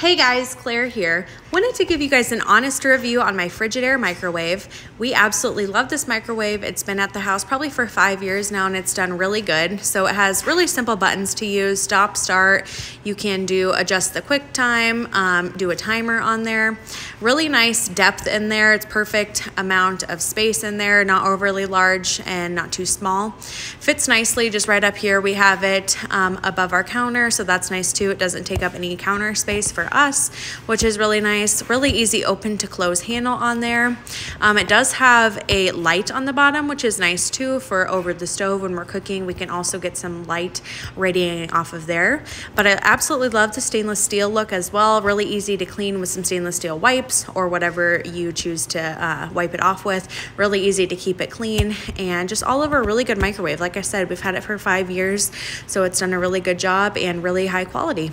Hey guys, Claire here. Wanted to give you guys an honest review on my Frigidaire microwave. We absolutely love this microwave. It's been at the house probably for 5 years now and it's done really good. So it has really simple buttons to use, stop, start. You can adjust the quick time, do a timer on there. Really nice depth in there. It's perfect amount of space in there, not overly large and not too small. Fits nicely just right up here. We have it above our counter, so that's nice too. It doesn't take up any counter space for us, which is really nice. Really easy open to close handle on there. It does have a light on the bottom, which is nice too for over the stove when we're cooking. We can also get some light radiating off of there. But I absolutely love the stainless steel look as well. Really easy to clean with some stainless steel wipes or whatever you choose to wipe it off with. Really easy to keep it clean and just all over a really good microwave. Like I said, we've had it for 5 years, so it's done a really good job and really high quality.